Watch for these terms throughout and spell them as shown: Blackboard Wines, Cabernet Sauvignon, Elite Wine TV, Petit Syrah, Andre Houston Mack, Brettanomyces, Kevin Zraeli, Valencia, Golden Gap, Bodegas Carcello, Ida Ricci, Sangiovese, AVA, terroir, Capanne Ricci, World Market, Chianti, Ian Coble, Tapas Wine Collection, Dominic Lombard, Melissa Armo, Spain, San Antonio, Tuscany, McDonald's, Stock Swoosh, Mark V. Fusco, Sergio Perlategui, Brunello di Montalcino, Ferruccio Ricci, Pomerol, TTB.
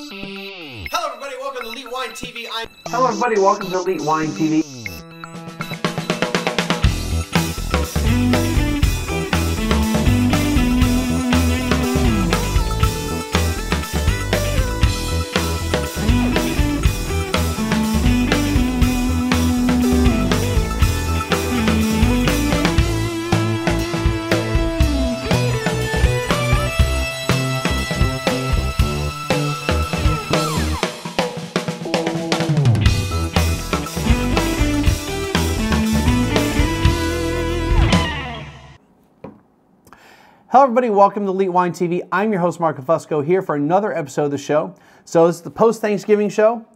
Hello everybody, welcome to Elite Wine TV. Hello everybody, welcome to Elite Wine TV. Hello everybody, welcome to Elite Wine TV. I'm your host, Mark V. Fusco, here for another episode of the show. So this is the post-Thanksgiving show.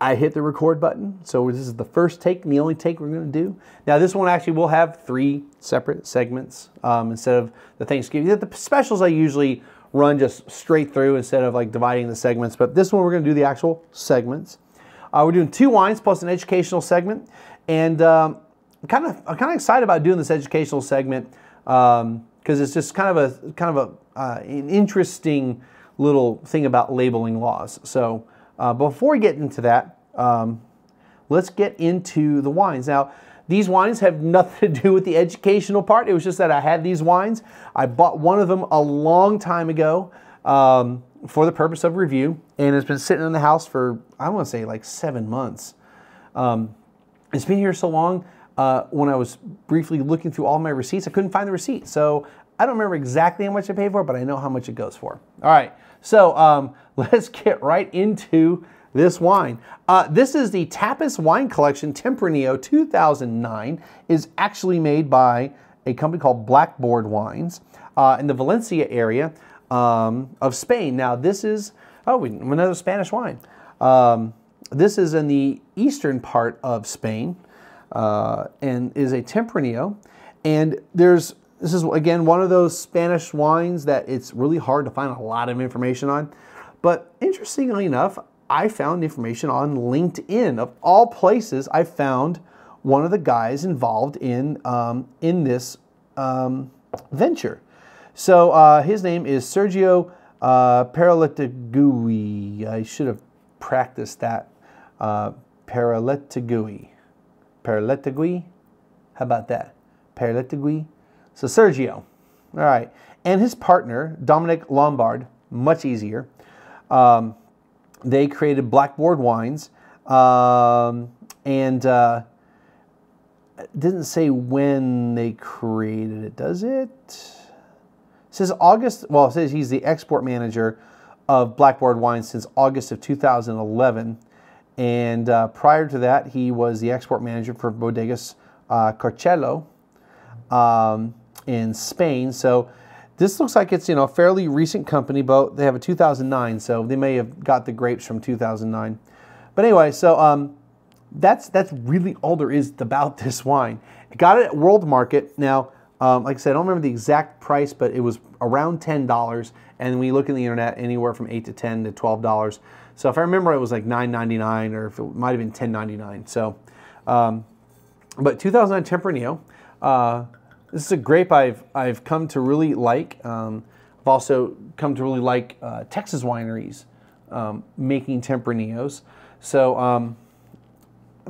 I hit the record button, so this is the first take and the only take we're going to do. Now this one actually will have three separate segments instead of the Thanksgiving. The specials I usually run just straight through instead of like dividing the segments, but this one we're going to do the actual segments. We're doing two wines plus an educational segment, and I'm kind of excited about doing this educational segment. Because it's just kind of an interesting little thing about labeling laws. So before we get into that, let's get into the wines. Now, these wines have nothing to do with the educational part. It was just that I had these wines. I bought one of them a long time ago for the purpose of review, and it's been sitting in the house for, I want to say, like 7 months. It's been here so long. When I was briefly looking through all my receipts, I couldn't find the receipt. So I don't remember exactly how much I paid for it, but I know how much it goes for. All right, so let's get right into this wine. This is the Tapas Wine Collection Tempranillo 2009. Is actually made by a company called Blackboard Wines in the Valencia area of Spain. Now this is, oh, another Spanish wine. This is in the eastern part of Spain. And is a Tempranillo, and this is again one of those Spanish wines that it's really hard to find a lot of information on, but interestingly enough, I found information on LinkedIn. Of all places, I found one of the guys involved in this venture. So his name is Sergio Perlategui. I should have practiced that. Perlategui, how about that? Perlategui, so Sergio, all right. And his partner, Dominic Lombard, much easier. They created Blackboard Wines, and it didn't say when they created it, does it? It says August, well, it says he's the export manager of Blackboard Wines since August of 2011. And prior to that, he was the export manager for Bodegas Carcello in Spain. So this looks like it's, you know, a fairly recent company, but they have a 2009, so they may have got the grapes from 2009. But anyway, so that's really all there is about this wine. I got it at World Market. Now, like I said, I don't remember the exact price, but it was around $10. And when you look in the internet, anywhere from $8 to $10 to $12. So if I remember, it was like $9.99, or if it might have been $10.99. So, but 2009 Tempranillo. This is a grape I've come to really like. I've also come to really like Texas wineries making Tempranillos. So I'm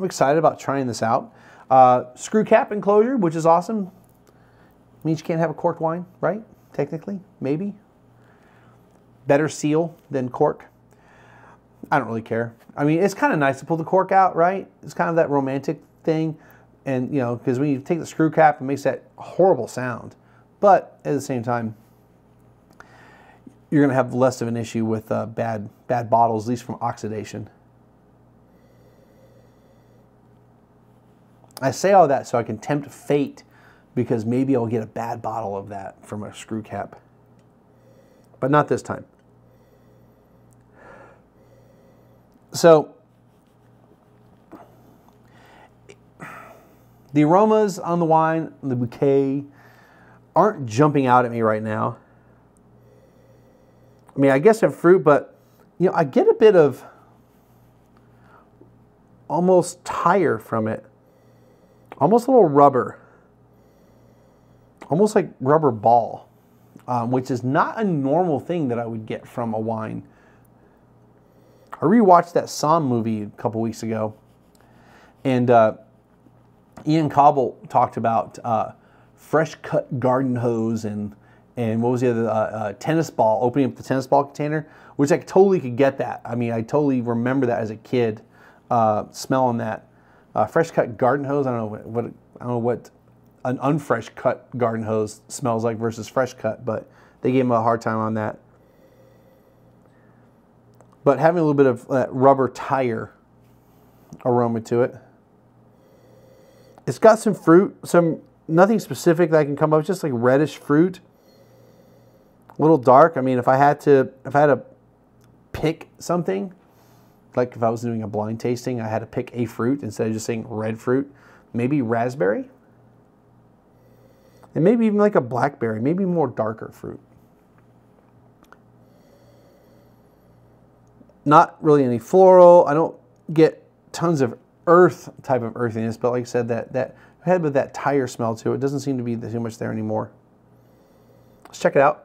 excited about trying this out. Screw cap enclosure, which is awesome. Means you can't have a corked wine, right? Technically, maybe. Better seal than cork. I don't really care. I mean, it's kind of nice to pull the cork out, right? It's kind of that romantic thing. And, you know, because when you take the screw cap, it makes that horrible sound. But at the same time, you're going to have less of an issue with bad bottles, at least from oxidation. I say all that so I can tempt fate, because maybe I'll get a bad bottle of that from a screw cap. But not this time. So, the aromas on the wine, the bouquet, aren't jumping out at me right now. I mean, I guess I have fruit, but, you know, I get a bit of almost tire from it. Almost a little rubber. Almost like rubber ball. which is not a normal thing that I would get from a wine. I rewatched that Psalm movie a couple weeks ago, and Ian Coble talked about fresh cut garden hose and what was the other, tennis ball, opening up the tennis ball container, which I totally could get that. I mean, I totally remember that as a kid, smelling that. Fresh cut garden hose, I don't know what, I don't know what an unfresh cut garden hose smells like versus fresh cut, but they gave him a hard time on that. But having a little bit of that rubber tire aroma to it. It's got some fruit, nothing specific that I can come up with, just like reddish fruit. A little dark. I mean, if I had to pick something, like if I was doing a blind tasting, I had to pick a fruit instead of just saying red fruit, maybe raspberry. And maybe even like a blackberry, maybe more darker fruit. Not really any floral. I don't get tons of earth type of earthiness, but like I said, that head with that tire smell to it doesn't seem to be too much there anymore. Let's check it out.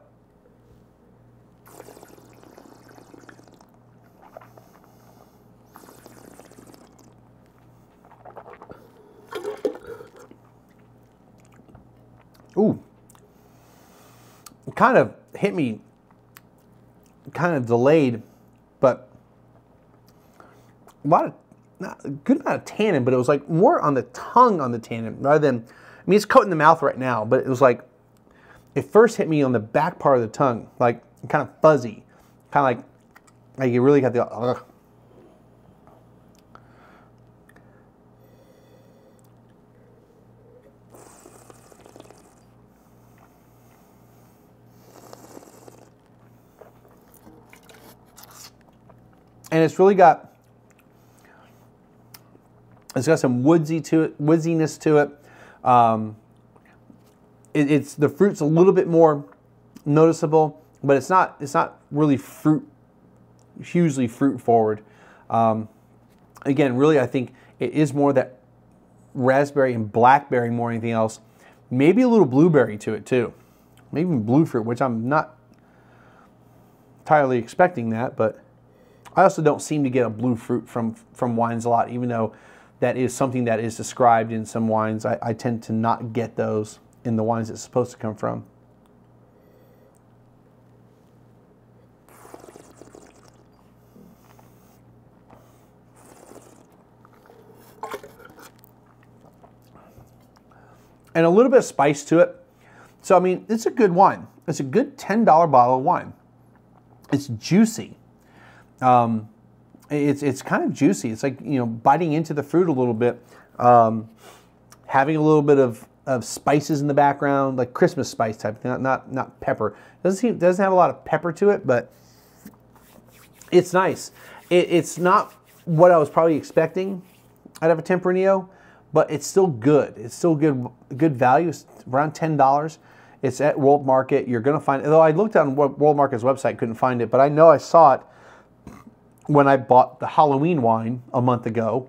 Ooh, it kind of hit me, kind of delayed, but a lot of, not a good amount of tannin, but it was like more on the tongue on the tannin rather than, I mean, it's coating the mouth right now, but it was like, it first hit me on the back part of the tongue, like kind of fuzzy, kind of like you really got the, And it's really got, some woodsiness to it. The fruit's a little bit more noticeable, but it's not really fruit, hugely fruit forward. Again, really, I think it is more that raspberry and blackberry more than anything else. Maybe a little blueberry to it too, maybe even blue fruit, which I'm not entirely expecting that, but. I also don't seem to get a blue fruit from wines a lot, even though that is something that is described in some wines. I tend to not get those in the wines it's supposed to come from. And a little bit of spice to it. So, I mean, it's a good wine. It's a good $10 bottle of wine. It's juicy. It's kind of juicy. It's like, you know, biting into the fruit a little bit, having a little bit of spices in the background, like Christmas spice type of thing, not pepper. Doesn't have a lot of pepper to it, but it's nice. It's not what I was probably expecting out of a Tempranillo, but it's still good. It's still good value. It's around $10. It's at World Market. You're gonna find it. Although I looked on World Market's website, couldn't find it, but I know I saw it when I bought the Halloween wine a month ago,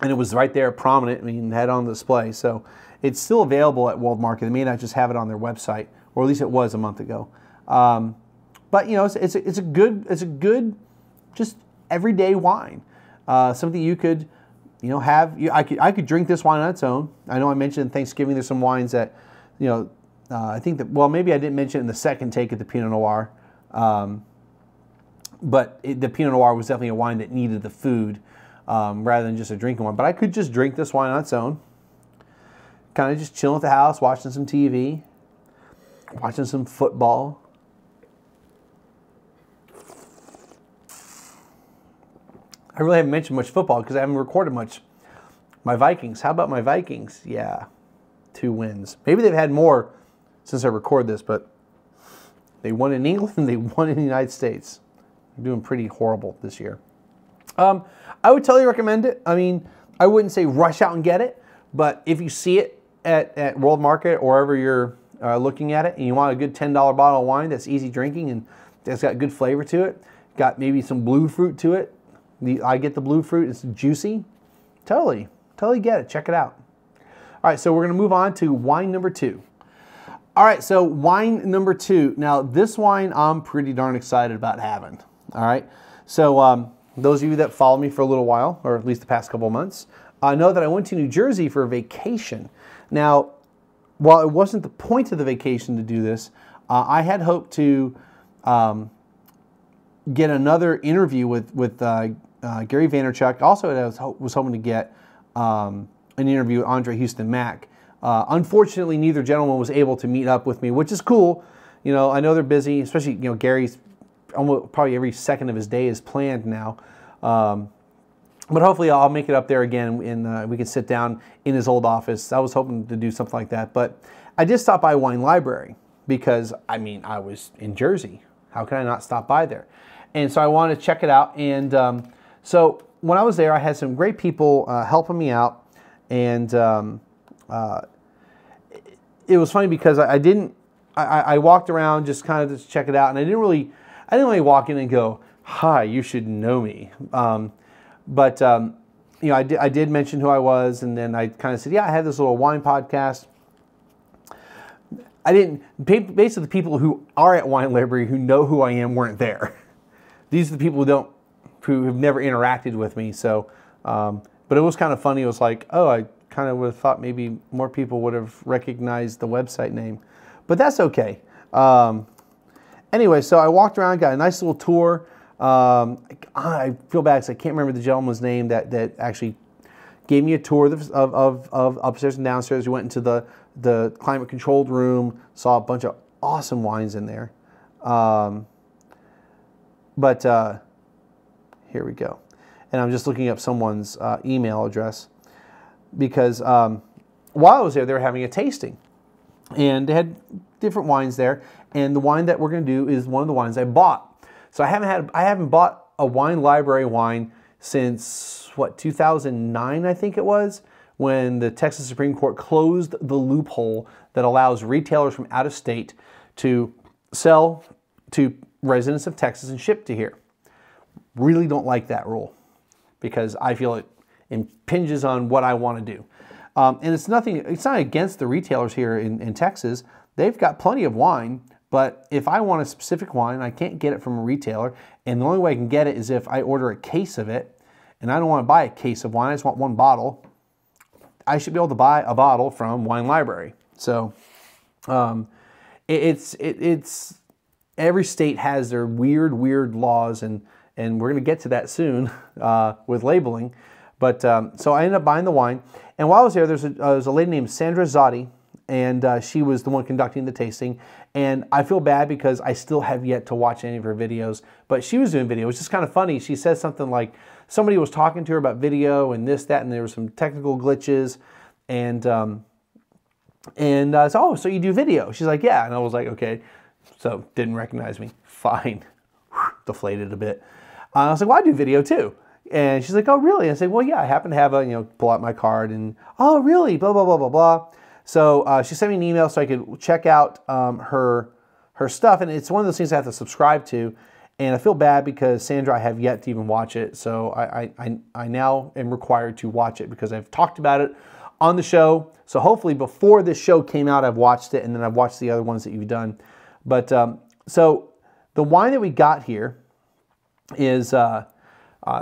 and it was right there prominent, I mean, had on display. So it's still available at World Market. They may not just have it on their website, or at least it was a month ago. But you know, it's a good, just everyday wine. Something you could, you know, have. I could drink this wine on its own. I know I mentioned Thanksgiving. There's some wines that, you know, I think that. Well, maybe I didn't mention it in the second take of the Pinot Noir. But the Pinot Noir was definitely a wine that needed the food rather than just a drinking wine. But I could just drink this wine on its own, kind of just chilling at the house, watching some TV, watching some football. I really haven't mentioned much football because I haven't recorded much. My Vikings, how about my Vikings? Yeah, 2 wins. Maybe they've had more since I record this, but they won in England, they won in the United States. Doing pretty horrible this year. I would totally recommend it. I mean, I wouldn't say rush out and get it, but if you see it at World Market or wherever you're looking at it, and you want a good $10 bottle of wine that's easy drinking and that's got good flavor to it, got maybe some blue fruit to it. I get the blue fruit, it's juicy. Totally get it, check it out. All right, so we're gonna move on to wine number 2. All right, so wine number two. Now, this wine I'm pretty darn excited about having, all right? So those of you that follow me for a little while, or at least the past couple of months, know that I went to New Jersey for a vacation. Now, while it wasn't the point of the vacation to do this, I had hoped to get another interview with Gary Vaynerchuk. Also, I was hoping to get an interview with Andre Houston Mack. Unfortunately, neither gentleman was able to meet up with me, which is cool. You know, I know they're busy, especially, you know, Gary's almost probably every second of his day is planned now. But hopefully I'll make it up there again and we can sit down in his old office. I was hoping to do something like that, but I just stopped by Wine Library because, I mean, I was in Jersey. How could I not stop by there? And so I wanted to check it out. And so when I was there, I had some great people helping me out. And it was funny because I walked around just kind of to check it out, and I didn't really walk in and go, hi, you should know me. You know, I did mention who I was, and then I kind of said, yeah, I had this little wine podcast. Basically the people who are at Wine Library who know who I am weren't there. These are the people who have never interacted with me. So, but it was kind of funny. It was like, oh, I kind of would have thought maybe more people would have recognized the website name, but that's okay. Anyway, so I walked around, got a nice little tour. I feel bad because I can't remember the gentleman's name that actually gave me a tour of upstairs and downstairs. We went into the climate controlled room, saw a bunch of awesome wines in there. Here we go. And I'm just looking up someone's email address, because while I was there, they were having a tasting, and they had different wines there. And the wine that we're going to do is one of the wines I bought. So I haven't bought a Wine Library wine since, what, 2009, I think it was, when the Texas Supreme Court closed the loophole that allows retailers from out of state to sell to residents of Texas and ship to here. Really don't like that rule, because I feel it impinges on what I want to do. And it's not against the retailers here in Texas. They've got plenty of wine, but if I want a specific wine, I can't get it from a retailer. And the only way I can get it is if I order a case of it, and I don't want to buy a case of wine. I just want one bottle. I should be able to buy a bottle from Wine Library. So it's every state has their weird laws, and we're going to get to that soon with labeling. But so I ended up buying the wine. And while I was there, there was a lady named Sandra Zotti, and she was the one conducting the tasting. And I feel bad because I still have yet to watch any of her videos, but she was doing video. It was just kind of funny. She said something like, somebody was talking to her about video and this, that, and there were some technical glitches. And so, oh, so you do video? She's like, yeah. And I was like, okay. So didn't recognize me. Fine. Deflated a bit. I was like, well, I do video too. And she's like, oh, really? I said, well, yeah, I happen to have a, you know, pull out my card and, oh, really? Blah, blah, blah, blah, blah. So she sent me an email so I could check out her stuff. And it's one of those things I have to subscribe to. And I feel bad because, Sandra, I have yet to even watch it. So I now am required to watch it because I've talked about it on the show. So hopefully before this show came out, I've watched it. And then I've watched the other ones that you've done. But so the wine that we got here is...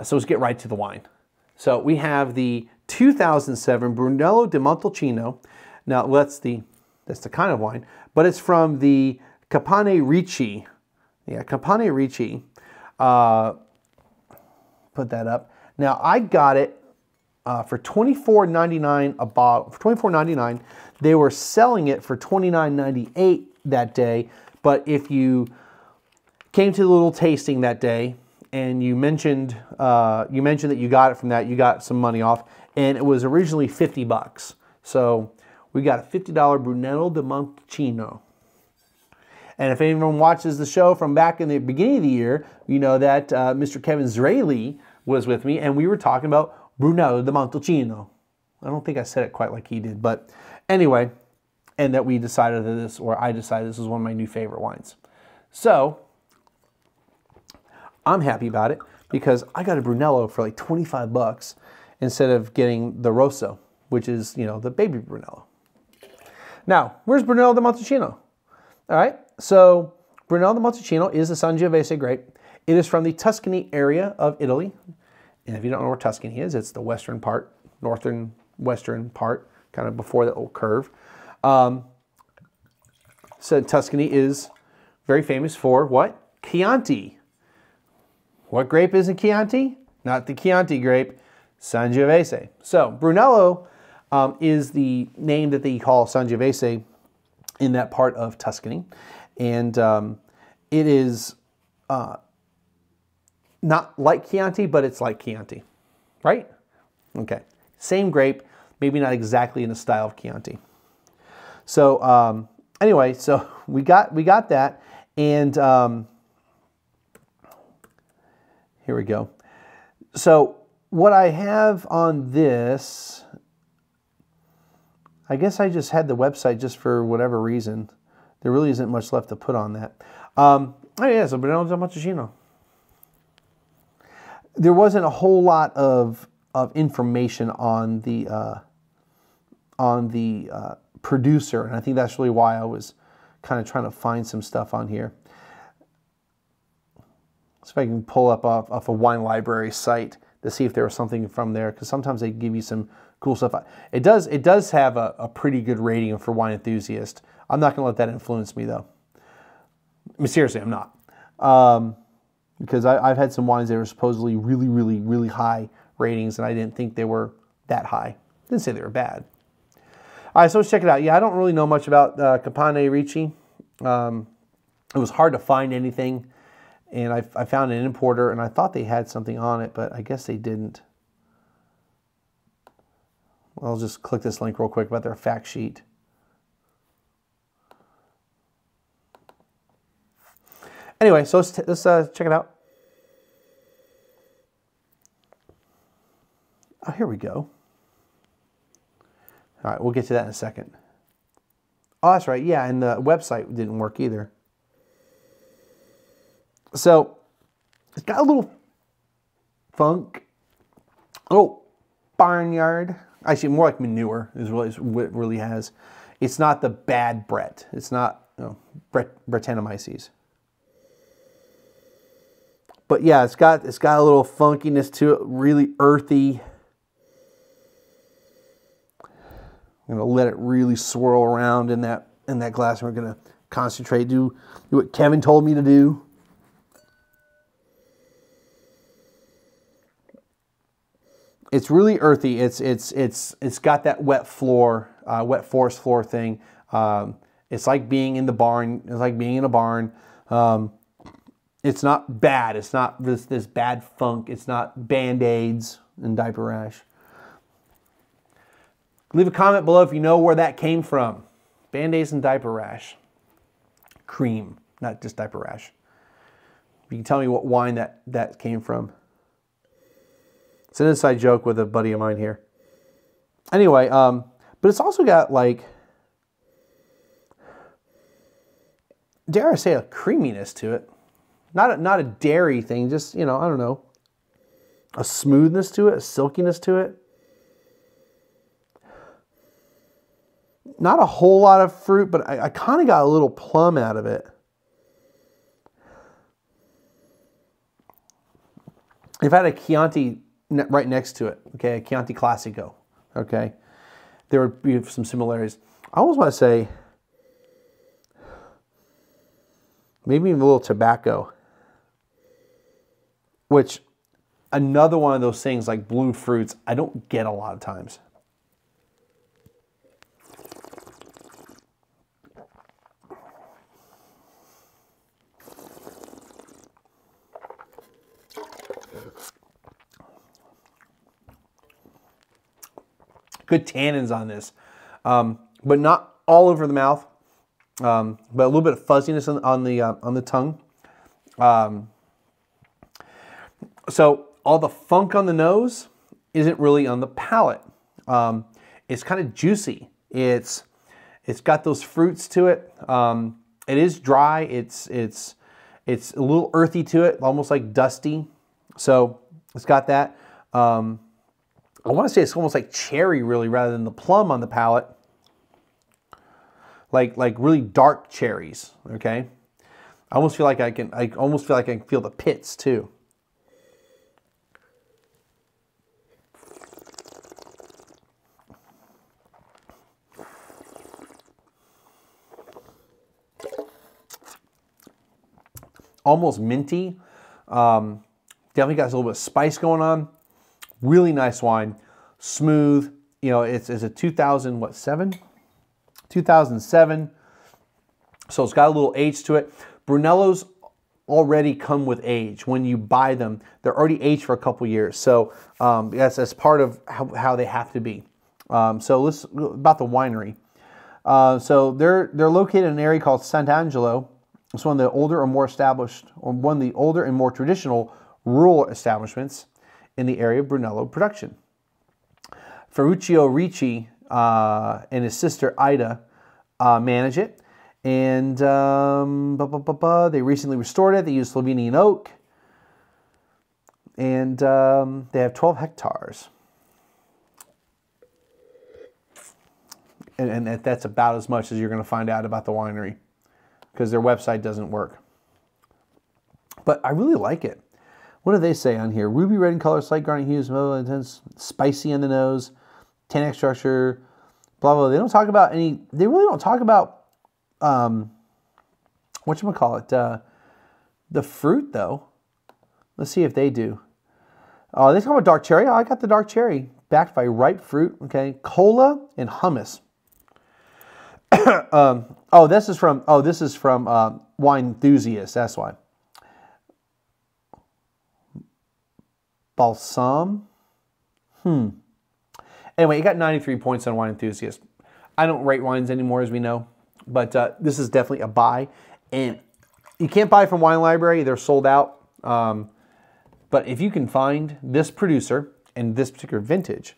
so let's get right to the wine. So we have the 2007 Brunello di Montalcino. Now that's the kind of wine, but it's from the Capanne Ricci. Yeah, Capanne Ricci. Put that up. Now I got it for $24.99 a bottle. For $24.99, they were selling it for $29.98 that day. But if you came to the little tasting that day, and you mentioned that you got it from that, you got some money off, and it was originally 50 bucks. So we got a $50 Brunello di Montalcino. And if anyone watches the show from back in the beginning of the year, you know that Mr. Kevin Zraeli was with me, and we were talking about Brunello di Montalcino. I don't think I said it quite like he did, but anyway, and that we decided that this, or I decided this was one of my new favorite wines. So I'm happy about it because I got a Brunello for like 25 bucks instead of getting the Rosso, which is, you know, the baby Brunello. Now, where's Brunello di Montalcino? All right, so Brunello di Montalcino is a Sangiovese grape. It is from the Tuscany area of Italy. And if you don't know where Tuscany is, it's the western part, northern western part, kind of before the old curve. So Tuscany is very famous for what? Chianti. What grape is a Chianti? Not the Chianti grape, Sangiovese. So Brunello is the name that they call Sangiovese in that part of Tuscany. And it is not like Chianti, but it's like Chianti, right? Okay, same grape, maybe not exactly in the style of Chianti. So anyway, so we got that, and here we go. So what I have on this, I guess I just had the website just for whatever reason. There really isn't much left to put on that. Oh yeah, so Brunello di Montalcino. There wasn't a whole lot of information on the producer, and I think that's really why I was kind of trying to find some stuff on here. See if I can pull up off a Wine Library site to see if there was something from there, because sometimes they give you some cool stuff. It does have a pretty good rating for wine enthusiasts. I'm not going to let that influence me, though. I mean, seriously, I'm not. Because I've had some wines that were supposedly really, really, really high ratings, and I didn't think they were that high. Didn't say they were bad. All right, so let's check it out. Yeah, I don't really know much about Capanne Ricci. It was hard to find anything, and I found an importer, and I thought they had something on it, but I guess they didn't. I'll just click this link real quick about their fact sheet. Anyway, so let's check it out. Oh, here we go. All right, we'll get to that in a second. Oh, that's right. Yeah, and the website didn't work either. So it's got a little funk. Oh, barnyard. Actually, more like manure is what it really has. It's not the bad Brett. It's not, you know, Brettanomyces. But yeah, it's got a little funkiness to it, really earthy. I'm gonna let it really swirl around in that glass. We're gonna concentrate, do what Kevin told me to do. It's really earthy. It's got that wet floor, wet forest floor thing. It's like being in the barn. It's like being in a barn. It's not bad. It's not this bad funk. It's not Band-Aids and diaper rash. Leave a comment below if you know where that came from. Band-Aids and diaper rash. Cream, not just diaper rash. You can tell me what wine that came from. It's an inside joke with a buddy of mine here. Anyway, but it's also got, like, dare I say, a creaminess to it. Not a dairy thing, just, you know, I don't know, a smoothness to it, a silkiness to it. Not a whole lot of fruit, but I kind of got a little plum out of it. If I had a Chianti right next to it, okay, a Chianti Classico, okay, there would be some similarities. I almost want to say maybe even a little tobacco. Which, another one of those things like blue fruits, I don't get a lot of times. Good tannins on this, but not all over the mouth, but a little bit of fuzziness on the tongue. So all the funk on the nose isn't really on the palate. It's kind of juicy. It's got those fruits to it. It is dry. It's a little earthy to it, almost like dusty. So it's got that. I want to say it's almost like cherry, really, rather than the plum on the palate. like really dark cherries. Okay, I almost feel like I can feel the pits too. Almost minty. Definitely got a little bit of spice going on. Really nice wine, smooth. You know, it's a 2007. So it's got a little age to it. Brunellos already come with age. When you buy them, they're already aged for a couple years. So that's part of how they have to be. So let's about the winery. So they're located in an area called Sant'Angelo. It's one of the older or more established, or one of the older and more traditional rural establishments in the area of Brunello production. Ferruccio Ricci and his sister Ida manage it, and they recently restored it. They use Slovenian oak, and they have 12 hectares, and that's about as much as you're going to find out about the winery, because their website doesn't work. But I really like it. What do they say on here? Ruby red in color, slight garnet hues, intense, spicy in the nose, tannic structure, blah, blah. They don't talk about any, they really don't talk about, whatchamacallit, the fruit though. Let's see if they do. Oh, they talk about dark cherry. Oh, I got the dark cherry, backed by ripe fruit, okay. Cola and hummus. Oh, this is from, Wine Enthusiast, that's why. Balsam. Anyway, it got 93 points on Wine Enthusiast. I don't rate wines anymore, as we know, but this is definitely a buy. And you can't buy from Wine Library, they're sold out. But if you can find this producer and this particular vintage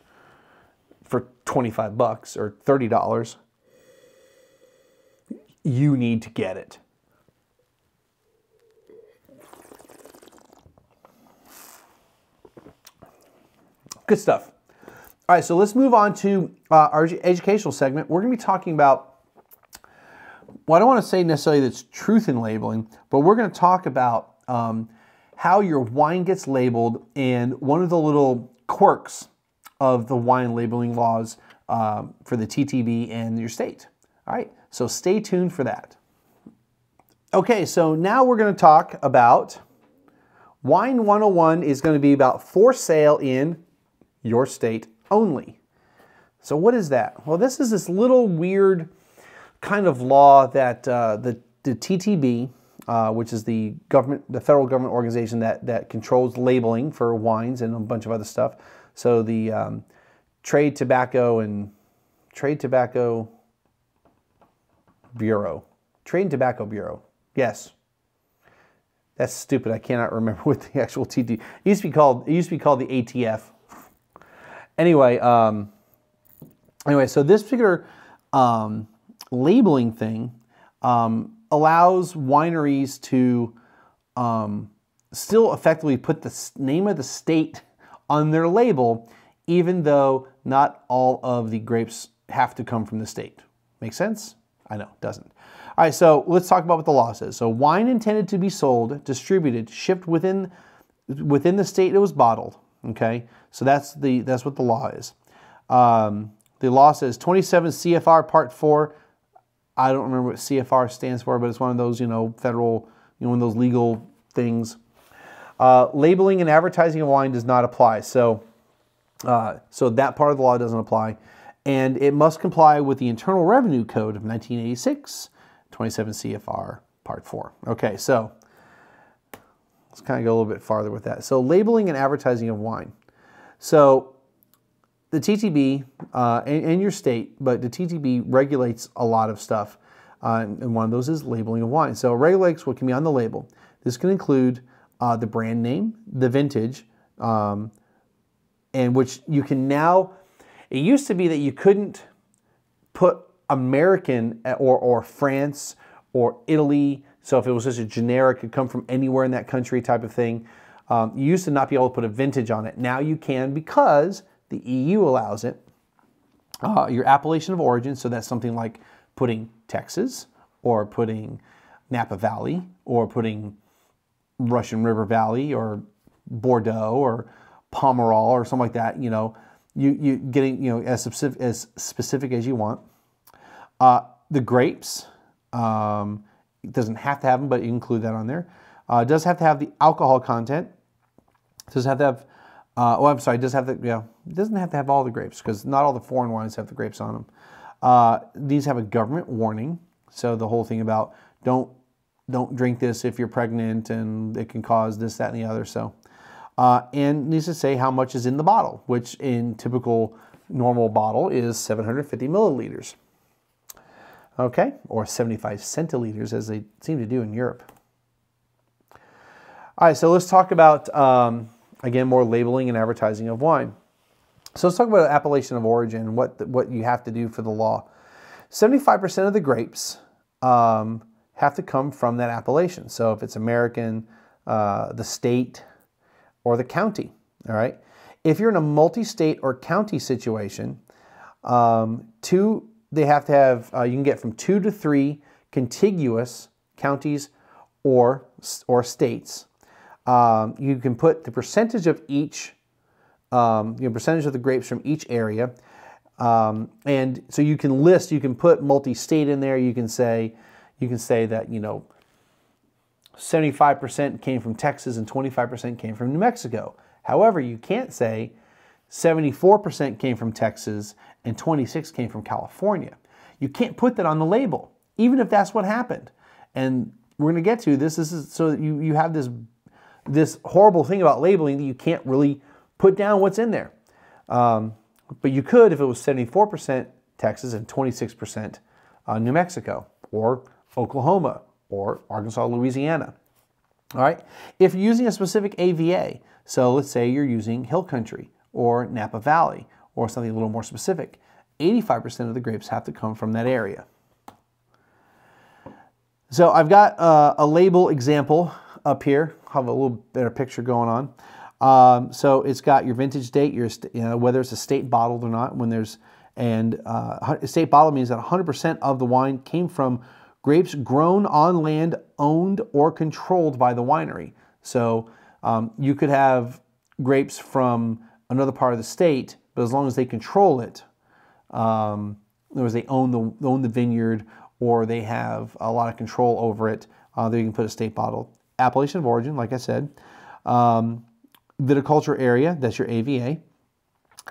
for 25 bucks or $30, you need to get it. Good stuff. All right, so let's move on to our educational segment. We're going to be talking about, well, I don't want to say necessarily that's truth in labeling, but we're going to talk about how your wine gets labeled and one of the little quirks of the wine labeling laws for the TTB and your state. All right, so stay tuned for that. Okay, so now we're going to talk about Wine 101 is going to be about for sale in your state only. So what is that? Well, this is this little weird kind of law that the TTB, which is the government, the federal government organization that controls labeling for wines and a bunch of other stuff. So the Trade and Tobacco Bureau. Yes. That's stupid. I cannot remember what the actual TTB. It used to be called the ATF. Anyway, so this particular labeling thing allows wineries to still effectively put the name of the state on their label, even though not all of the grapes have to come from the state. Make sense? I know, doesn't. All right, so let's talk about what the law says. So wine intended to be sold, distributed, shipped within the state it was bottled, okay? So that's what the law is. The law says 27 CFR Part 4. I don't remember what CFR stands for, but it's one of those, federal, one of those legal things. Labeling and advertising of wine does not apply. So, so that part of the law doesn't apply. And it must comply with the Internal Revenue Code of 1986, 27 CFR Part 4. Okay, so let's kind of go a little bit farther with that. So labeling and advertising of wine. So the TTB and your state, but the TTB regulates a lot of stuff, and one of those is labeling of wine. So it regulates what can be on the label. This can include the brand name, the vintage, and which you can now... It used to be that you couldn't put American or France or Italy. So if it was just a generic, it could come from anywhere in that country type of thing. You used to not be able to put a vintage on it. Now you can because the EU allows it. Your appellation of origin, so that's something like putting Texas or putting Napa Valley or putting Russian River Valley or Bordeaux or Pomerol or something like that, you know, you getting, you know, as specific as you want. The grapes, it doesn't have to have them, but you include that on there. It does have to have the alcohol content. It does have to have, oh, I'm sorry, it does have the, yeah, it doesn't have to have all the grapes because not all the foreign wines have the grapes on them. These have a government warning. So the whole thing about don't drink this if you're pregnant and it can cause this, that, and the other. So, and needs to say how much is in the bottle, which in typical normal bottle is 750 milliliters. Okay, or 75 centiliters as they seem to do in Europe. All right, so let's talk about, again, more labeling and advertising of wine. So let's talk about appellation of origin, what you have to do for the law. 75% of the grapes have to come from that appellation. So if it's American, the state, or the county, all right? If you're in a multi-state or county situation, they have to have, you can get from 2 to 3 contiguous counties or states. You can put the percentage of each, you know, percentage of the grapes from each area. And so you can list, you can put multi-state in there. You can say that, you know, 75% came from Texas and 25% came from New Mexico. However, you can't say 74% came from Texas and 26 came from California. You can't put that on the label, even if that's what happened. And we're going to get to this. This is so that you have this horrible thing about labeling that you can't really put down what's in there. But you could if it was 74% Texas and 26% New Mexico or Oklahoma or Arkansas, Louisiana. All right. If you're using a specific AVA, so let's say you're using Hill Country or Napa Valley, or something a little more specific, 85% of the grapes have to come from that area. So I've got a label example up here. I'll have a little better picture going on. So it's got your vintage date, your whether it's estate bottled or not. Estate bottled means that 100% of the wine came from grapes grown on land owned or controlled by the winery. So you could have grapes from another part of the state, but as long as they control it, in other words, they own the vineyard or they have a lot of control over it, they can put a state bottle. Appellation of origin, like I said. Viticulture area, that's your AVA.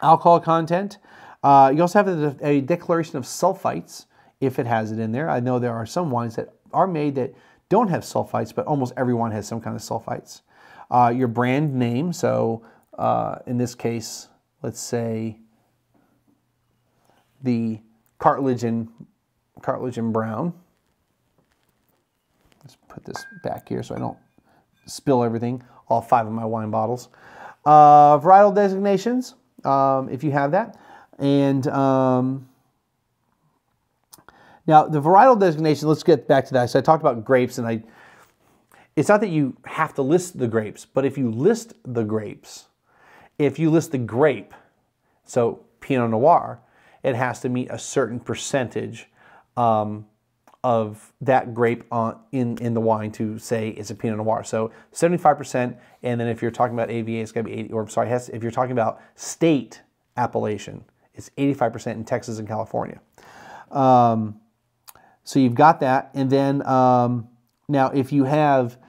Alcohol content. You also have a declaration of sulfites, if it has it in there. I know there are some wines that are made that don't have sulfites, but almost everyone has some kind of sulfites. Your brand name, so... in this case, let's say the Cartilage and Brown. Let's put this back here so I don't spill everything, all 5 of my wine bottles. Varietal designations, if you have that. And now the varietal designation, let's get back to that. So I talked about grapes, and it's not that you have to list the grapes, but if you list the grapes, if you list the grape, so Pinot Noir, it has to meet a certain percentage of that grape in the wine to say it's a Pinot Noir. So 75%, and then if you're talking about AVA, it's going to be 80. Or I'm sorry, if you're talking about state appellation, it's 85% in Texas and California. So you've got that, and then now if you have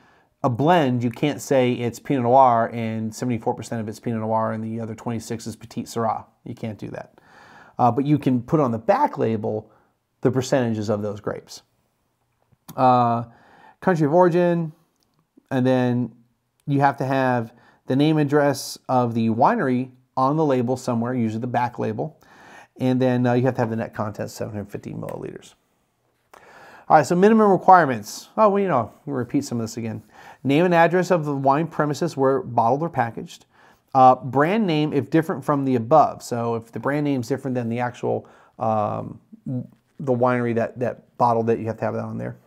a blend, you can't say it's Pinot Noir and 74% of it's Pinot Noir and the other 26 is Petit Syrah. You can't do that. But you can put on the back label the percentages of those grapes. Country of origin, and then you have to have the name and address of the winery on the label somewhere, usually the back label. And then you have to have the net content, 750 milliliters. All right, so minimum requirements. Oh, well, you know, we'll repeat some of this again. Name and address of the wine premises where bottled or packaged. Brand name if different from the above. So if the brand name's different than the actual, the winery that bottled it, you have to have that on there.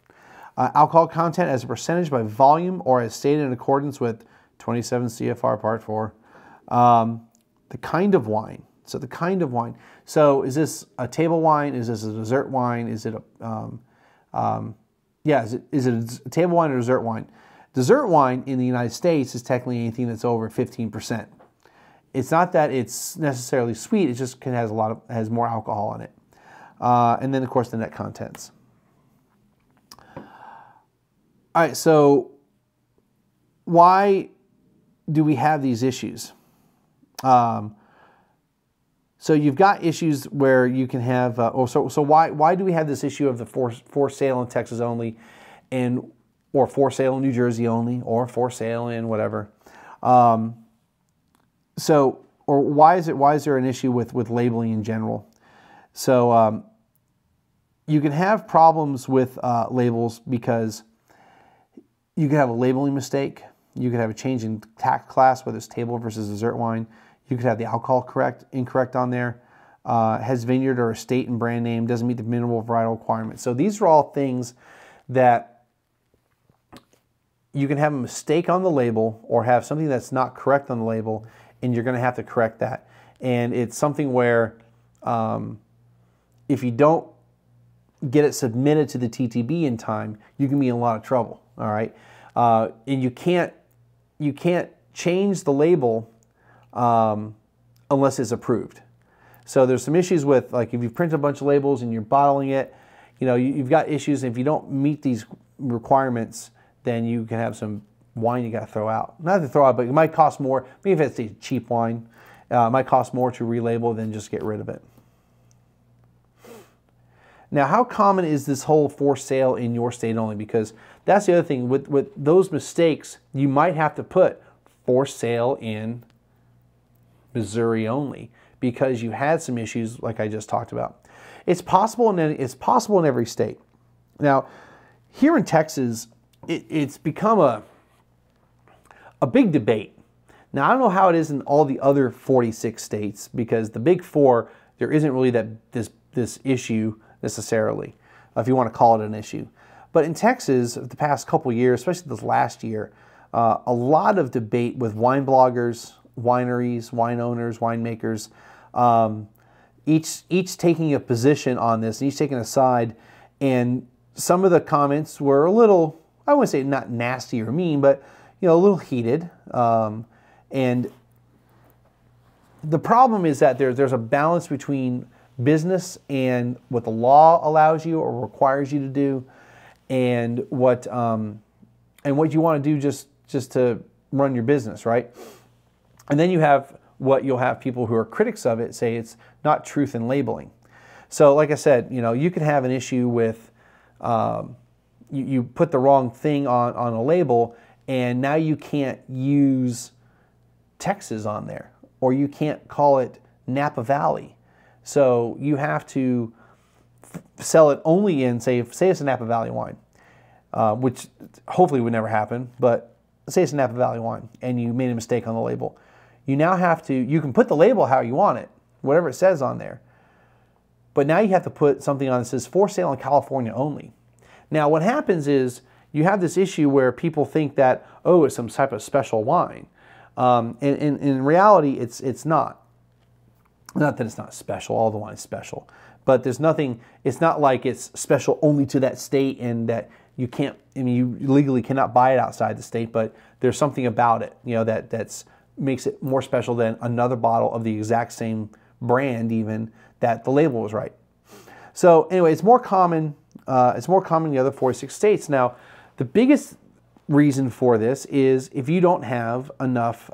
Alcohol content as a percentage by volume or as stated in accordance with 27 CFR Part 4. The kind of wine. So the kind of wine. So is this a table wine? Is this a dessert wine? Is it a, yeah, is it a table wine or dessert wine? Dessert wine in the United States is technically anything that's over 15%. It's not that it's necessarily sweet, it just has a lot of, has more alcohol in it. And then of course the net contents. All right, so why do we have these issues? So you've got issues where you can have, so why do we have this issue of the for sale in Texas only, and or for sale in New Jersey only, or for sale in whatever? So, or why is there an issue with labeling in general? So you can have problems with labels because you can have a labeling mistake. You could have a change in tax class, whether it's table versus dessert wine. You could have the alcohol incorrect on there, has vineyard or estate and brand name, doesn't meet the minimal varietal requirements. So these are all things that you can have a mistake on the label or have something that's not correct on the label, and you're going to have to correct that. And it's something where if you don't get it submitted to the TTB in time, you can be in a lot of trouble, all right? And you can't change the label unless it's approved. So there's some issues with, like, if you print a bunch of labels and you're bottling it, you know, you've got issues. And if you don't meet these requirements, then you can have some wine you got to throw out. Not to throw out, but it might cost more. Maybe if it's a cheap wine, it might cost more to relabel than just get rid of it. Now, how common is this whole for sale in your state only? Because that's the other thing. With those mistakes, you might have to put for sale in Missouri only because you had some issues like I just talked about. It's possible in every state. Now, here in Texas, it's become a big debate. Now, I don't know how it is in all the other 46 states because the big four, there isn't really that this issue necessarily, if you want to call it an issue. But in Texas, the past couple years, especially this last year, a lot of debate with wine bloggers, wineries, wine owners, winemakers, each taking a position on this, and each taking a side. And some of the comments were a little, I wouldn't say not nasty or mean, but, you know, a little heated. And the problem is that there's a balance between business and what the law allows you or requires you to do, and what you want to do just to run your business, right? And then you'll have people who are critics of it say it's not truth in labeling. So like I said, you know, you could have an issue with you put the wrong thing on a label, and now you can't use Texas on there, or you can't call it Napa Valley. So you have to sell it only in, say it's a Napa Valley wine, which hopefully would never happen, but say it's a Napa Valley wine and you made a mistake on the label. You now have to, you can put the label how you want it, whatever it says on there, but now you have to put something on that says for sale in California only. Now what happens is you have this issue where people think that, oh, it's some type of special wine. And in reality, it's not. Not that it's not special, all the wine is special, but there's nothing, it's not like it's special only to that state and that you can't, I mean, you legally cannot buy it outside the state, but there's something about it, you know, that makes it more special than another bottle of the exact same brand even that the label was right. So anyway, it's more common in the other 46 states. Now, the biggest reason for this is if you don't have enough,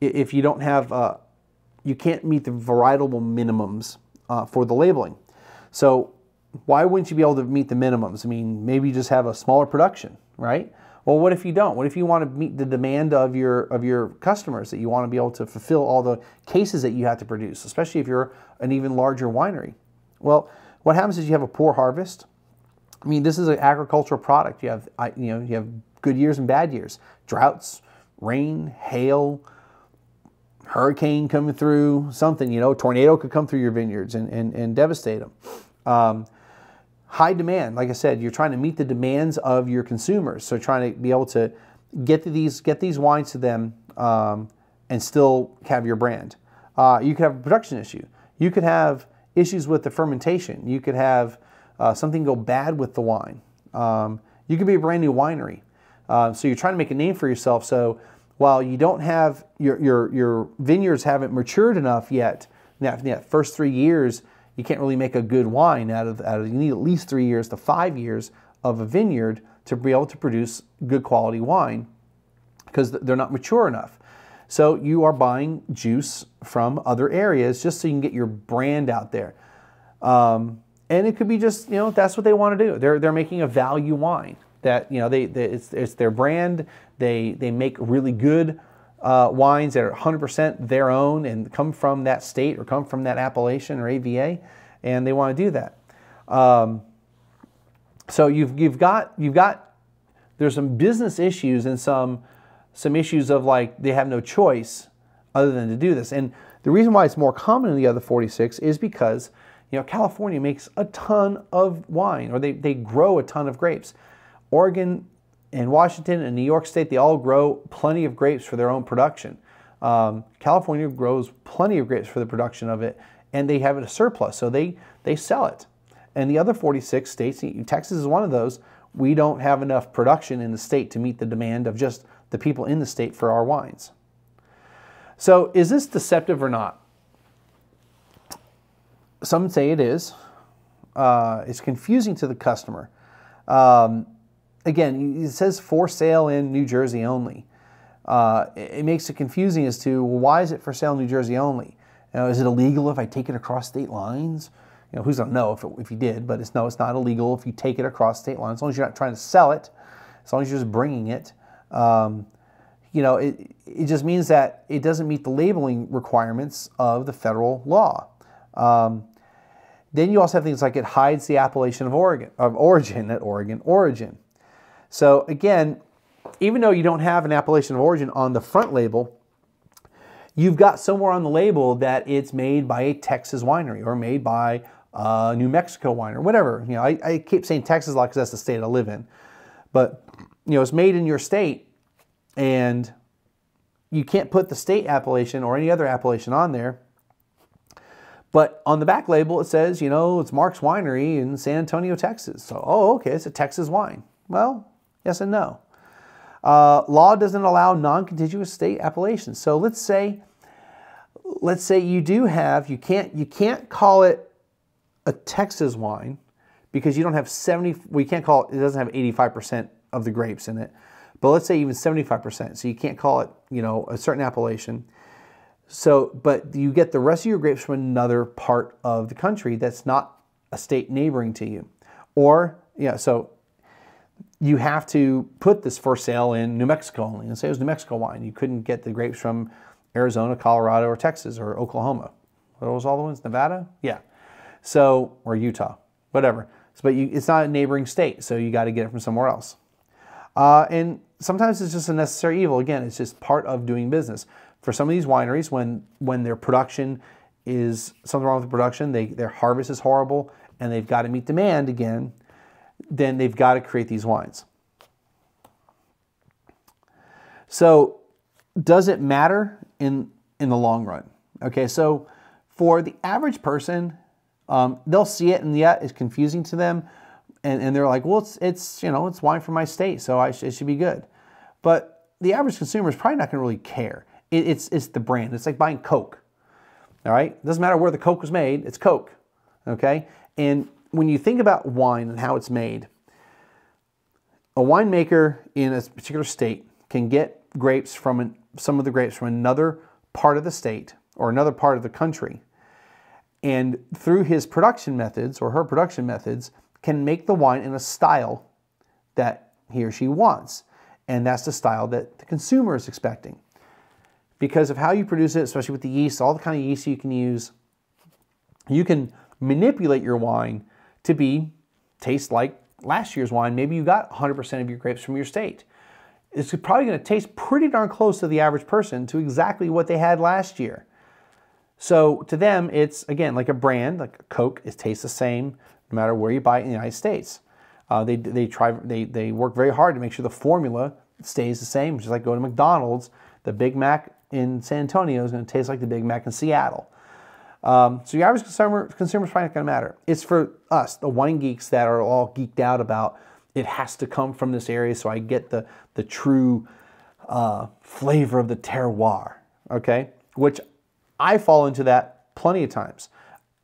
if you don't have, you can't meet the varietal minimums for the labeling. So why wouldn't you be able to meet the minimums? I mean, maybe you just have a smaller production, right? Well, what if you don't? What if you want to meet the demand of your customers, that you want to be able to fulfill all the cases that you have to produce, especially if you're an even larger winery? Well, what happens is you have a poor harvest. I mean, this is an agricultural product. You have good years and bad years, droughts, rain, hail, hurricane coming through, something, you know, tornado could come through your vineyards and devastate them. High demand, like I said, you're trying to meet the demands of your consumers. So trying to be able to get these wines to them and still have your brand. You could have a production issue. You could have issues with the fermentation. You could have something go bad with the wine. You could be a brand new winery. So you're trying to make a name for yourself. So while you don't have, your vineyards haven't matured enough yet, in that first 3 years, you can't really make a good wine out of you need at least 3 years to 5 years of a vineyard to be able to produce good quality wine because they're not mature enough. So you are buying juice from other areas just so you can get your brand out there. And it could be just, that's what they want to do. They're making a value wine that, it's their brand. They make really good wines that are 100% their own and come from that state or come from that appellation or AVA, and they want to do that. So you've got there's some business issues and some issues of like they have no choice other than to do this. And the reason why it's more common in the other 46 is because California makes a ton of wine, or they grow a ton of grapes. Oregon and Washington and New York State, they all grow plenty of grapes for their own production. California grows plenty of grapes for the production of it, and they have it a surplus, so they sell it. And the other 46 states, Texas is one of those, we don't have enough production in the state to meet the demand of just the people in the state for our wines. So is this deceptive or not? Some say it is. It's confusing to the customer. Again, it says for sale in New Jersey only. It makes it confusing as to, well, why is it for sale in New Jersey only? Is it illegal if I take it across state lines? Who's gonna know if you did, but it's no, it's not illegal if you take it across state lines, as long as you're not trying to sell it, as long as you're just bringing it. It just means that it doesn't meet the labeling requirements of the federal law. Then you also have things like it hides the appellation of origin. So again, even though you don't have an appellation of origin on the front label, you've got somewhere on the label that it's made by a Texas winery or made by a New Mexico winery, whatever. I keep saying Texas a lot because that's the state I live in, but it's made in your state, and you can't put the state appellation or any other appellation on there. But on the back label, it says, it's Mark's Winery in San Antonio, Texas. So, oh, okay, it's a Texas wine. Well, yes and no. Law doesn't allow non-contiguous state appellations. So let's say you do have, you can't call it a Texas wine because you don't have you can't call it, it doesn't have 85% of the grapes in it, but let's say even 75%. So you can't call it, a certain appellation. So, but you get the rest of your grapes from another part of the country that's not a state neighboring to you. So you have to put this for sale in New Mexico only, and say it was New Mexico wine. You couldn't get the grapes from Arizona, Colorado, or Texas, or Oklahoma. What was all the ones? Nevada? Yeah. So, or Utah, whatever. So, but it's not a neighboring state, so you got to get it from somewhere else. And sometimes it's just a necessary evil. Again, it's just part of doing business. For some of these wineries, when their production is, something wrong with the production, their harvest is horrible, and they've got to meet demand again, then they've got to create these wines. So does it matter in the long run? Okay, so for the average person, they'll see it, and yet it's confusing to them. And they're like, well, it's wine from my state, so it should be good. But the average consumer is probably not going to really care. It's the brand. It's like buying Coke. All right? Doesn't matter where the Coke was made. It's Coke. Okay? And when you think about wine and how it's made, a winemaker in a particular state can get grapes from some of the grapes from another part of the state or another part of the country. And through his production methods or her production methods, can make the wine in a style that he or she wants. And that's the style that the consumer is expecting. Because of how you produce it, especially with the yeast, all the kind of yeast you can use, you can manipulate your wine to taste like last year's wine. Maybe you got 100% of your grapes from your state. It's probably gonna taste pretty darn close to the average person to exactly what they had last year. So to them, it's, again, like a brand, like a Coke, it tastes the same, no matter where you buy it in the United States. They work very hard to make sure the formula stays the same, which is like going to McDonald's. The Big Mac in San Antonio is going to taste like the Big Mac in Seattle. So your average consumer's probably not going to matter. It's for us, the wine geeks that are all geeked out about it has to come from this area so I get the true flavor of the terroir, okay? Which I fall into that plenty of times.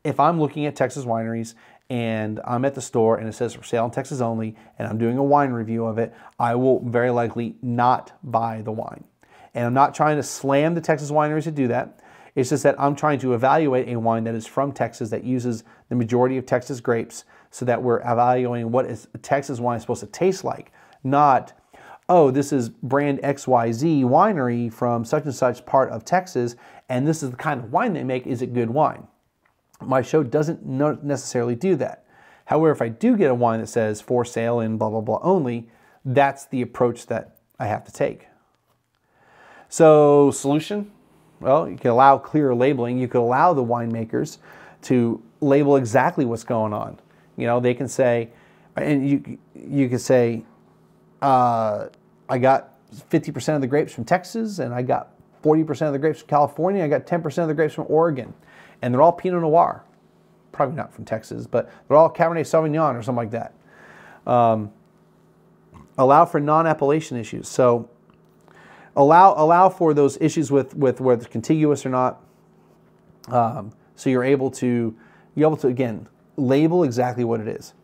If I'm looking at Texas wineries and I'm at the store and it says for sale in Texas only and I'm doing a wine review of it, I will very likely not buy the wine. And I'm not trying to slam the Texas wineries to do that. It's just that I'm trying to evaluate a wine that is from Texas that uses the majority of Texas grapes so that we're evaluating what is a Texas wine supposed to taste like, not, oh, this is brand XYZ winery from such and such part of Texas, and this is the kind of wine they make. Is it good wine? My show doesn't necessarily do that. However, if I do get a wine that says for sale in blah, blah, blah only, that's the approach that I have to take. So, solution? Well, you can allow clear labeling. You could allow the winemakers to label exactly what's going on. You know, they can say, and you could say, I got 50% of the grapes from Texas, and I got 40% of the grapes from California, I got 10% of the grapes from Oregon, and they're all Pinot Noir. Probably not from Texas, but they're all Cabernet Sauvignon or something like that. Allow for non-appellation issues. So, Allow for those issues with whether it's contiguous or not, so you're able to again label exactly what it is.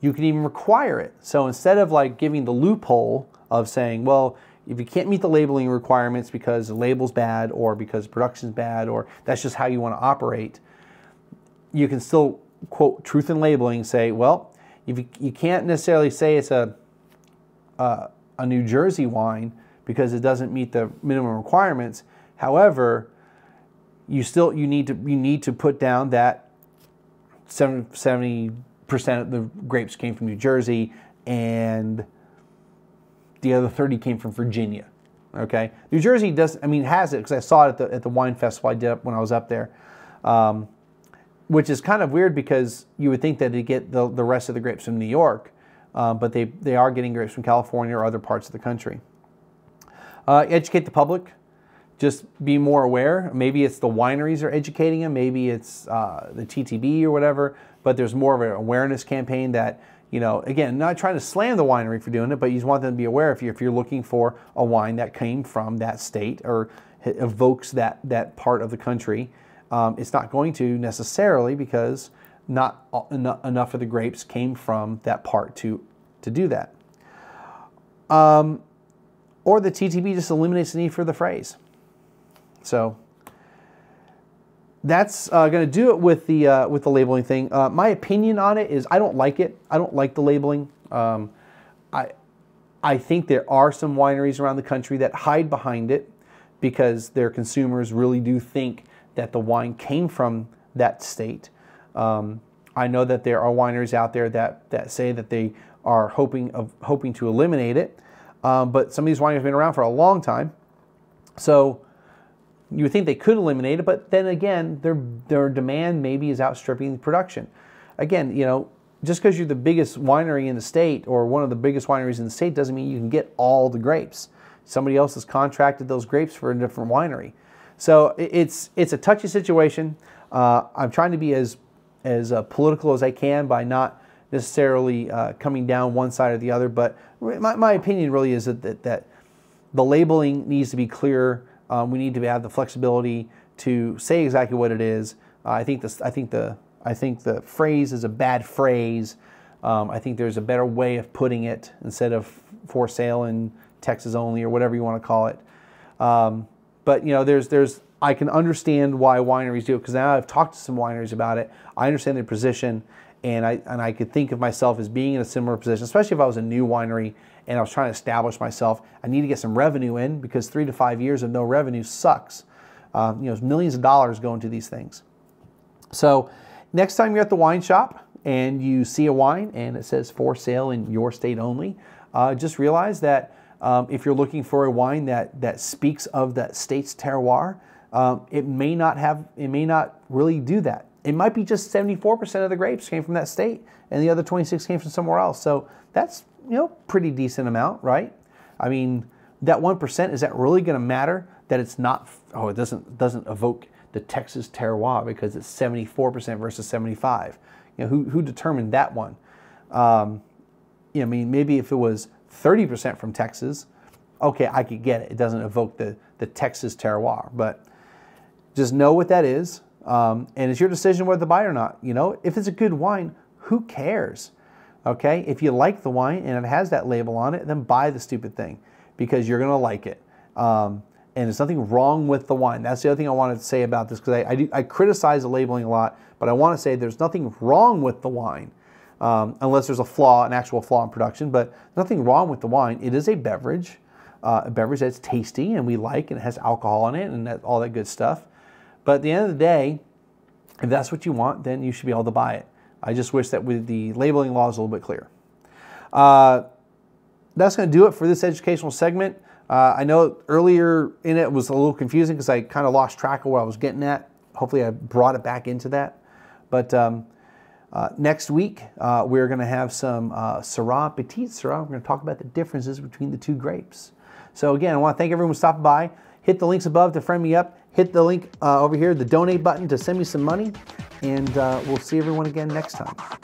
You can even require it. So instead of like giving the loophole of saying, well, if you can't meet the labeling requirements because the label's bad or because production's bad or that's just how you want to operate, you can still quote truth in labeling. Say, well, if you can't necessarily say it's a New Jersey wine, because it doesn't meet the minimum requirements. However, you need to put down that 70% of the grapes came from New Jersey and the other 30 came from Virginia. Okay, New Jersey does. I mean, has it because I saw it at the wine festival I did when I was up there, which is kind of weird because you would think that they get the rest of the grapes from New York, but they are getting grapes from California or other parts of the country. Educate the public, just be more aware. Maybe it's the wineries are educating them, maybe it's the TTB or whatever, but there's more of an awareness campaign that, you know, again, not trying to slam the winery for doing it, but you just want them to be aware if you're looking for a wine that came from that state or evokes that part of the country. It's not going to necessarily because not enough of the grapes came from that part to do that. Or the TTB just eliminates the need for the phrase. So that's going to do it with the labeling thing. My opinion on it is I don't like it. I don't like the labeling. I think there are some wineries around the country that hide behind it because their consumers really do think that the wine came from that state. I know that there are wineries out there that say that they are hoping to eliminate it. But some of these wineries have been around for a long time, so you would think they could eliminate it. But then again, their demand maybe is outstripping production. Again, you know, just because you're the biggest winery in the state or one of the biggest wineries in the state doesn't mean you can get all the grapes. Somebody else has contracted those grapes for a different winery, so it's a touchy situation. I'm trying to be as political as I can by not necessarily coming down one side or the other, but my opinion really is that the labeling needs to be clearer. We need to have the flexibility to say exactly what it is. I think the phrase is a bad phrase. I think there's a better way of putting it instead of for sale in Texas only or whatever you want to call it. But you know, there's I can understand why wineries do it because now I've talked to some wineries about it. I understand their position. And I could think of myself as being in a similar position, especially if I was a new winery and I was trying to establish myself. I need to get some revenue in because 3 to 5 years of no revenue sucks. You know, there's millions of dollars going to these things. So next time you're at the wine shop and you see a wine and it says for sale in your state only, just realize that if you're looking for a wine that speaks of that state's terroir, it may not really do that. It might be just 74% of the grapes came from that state and the other 26 came from somewhere else. So that's, you know, pretty decent amount, right? I mean, that 1%, is that really going to matter? that it's not, oh, it doesn't evoke the Texas terroir because it's 74% versus 75. You know, who determined that one? You know, I mean, maybe if it was 30% from Texas, okay, I could get it. It doesn't evoke the Texas terroir, but just know what that is. And it's your decision whether to buy it or not. You know, if it's a good wine, who cares? Okay, if you like the wine and it has that label on it, then buy the stupid thing because you're going to like it. And there's nothing wrong with the wine. That's the other thing I wanted to say about this, because I criticize the labeling a lot, but I want to say there's nothing wrong with the wine, unless there's a flaw, an actual flaw in production, but nothing wrong with the wine. It is a beverage that's tasty and we like, and it has alcohol in it and that, all that good stuff. But at the end of the day, if that's what you want, then you should be able to buy it. I just wish that with the labeling laws a little bit clearer. That's going to do it for this educational segment. I know earlier in it was a little confusing because I kind of lost track of what I was getting at. Hopefully I brought it back into that. But next week, we're going to have some Syrah, Petit Syrah. We're going to talk about the differences between the two grapes. So again, I want to thank everyone for stopping by. Hit the links above to friend me up. Hit the link over here, the donate button, to send me some money. And we'll see everyone again next time.